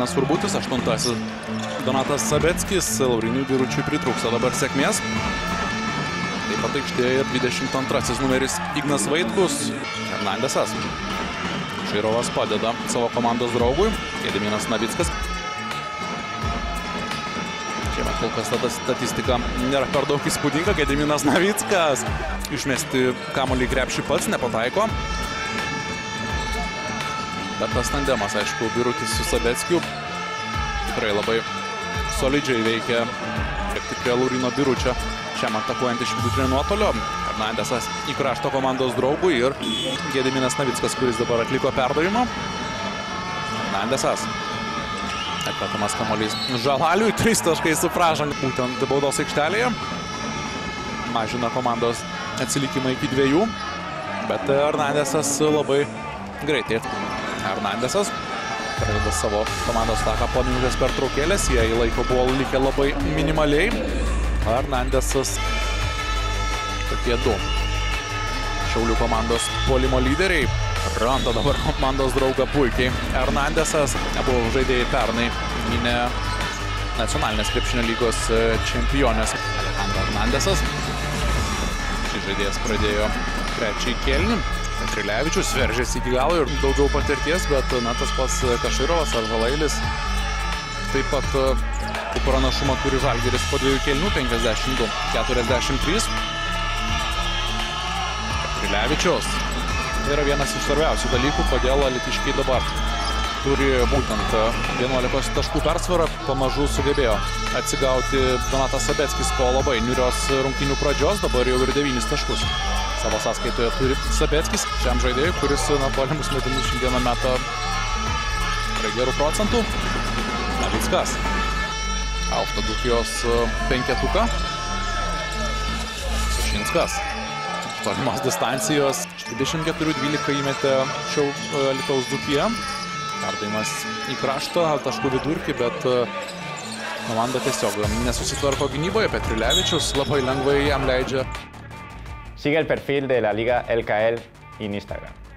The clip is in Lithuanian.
Arminas Urbutis, 8. Donatas Sabeckis, Laurinui Biručiui pritrūksta dabar sėkmės. Taip pat aikštėje 22 numeris Ignas Vaitkus, Hernandezas. Kašyrovas padeda savo komandos draugui, Gediminas Navickas. Šiemet kol kas tada statistika nėra per daug įspūdinga. Gediminas Navickas išmesti kamuolį krepšį pats nepataiko. Bet tas tandemas, aišku, Birukis su Sabeckiu tikrai labai solidžiai veikia tiek tikrai Rino Biručia šiam atakuojant iš vidutinio nuotolio. Hernandezas į krašto komandos draugų ir Gediminas Navickas, kuris dabar atliko perdavimą. Hernandezas. Atmetamas kamuolys Žalaliui, 3 taškai su pražanga būtent baudos aikštelėje. Mažina komandos atsilikimą iki 2, bet Hernandezas labai greitai. Hernandezas pradeda savo komandos taką po minutės per traukėlės, jie į laiko buvo likę labai minimaliai. Hernandezas tokie 2 Šiaulių komandos puolimo lyderiai. Randa dabar komandos draugą puikiai. Hernandezas buvo žaidėjai pernai gynė nacionalinės krepšinio lygos čempionės. Alejandro Hernandezas. Šis žaidėjas pradėjo trečiąjį kėlinį. Petrilevičius veržėsi iki galo ir daugiau patirties, bet tas pats Kašyrovas ar Žalailis taip pat pranašumą turi Žalgiris po 2 kėlinių, 52-43. Petrilevičius yra vienas iš svarbiausių dalykų, kodėl alytiškiai dabar turi būtent 11 taškų persvarą. Pamažu sugebėjo atsigauti Donatas Sabeckis po labai niūrios rungtynių pradžios, dabar jau ir 9 taškus. Savo sąskaitoje turi Sabeckis, šiam žaidėjui, kuris tolimus metimus šiandieną meta gerų procentų. Navickas. Aukšto Dzūkijos penketuką. Sušinskas. Tolimos distancijos 24-12 įmetė Alytaus Dzūkija. Perdavimas į kraštą, taškų vidurkį, bet komanda tiesiog nesusitvarko gynyboje. Petrilevičius labai lengvai jam leidžia. Sigue el perfil de la Liga LKL en Instagram.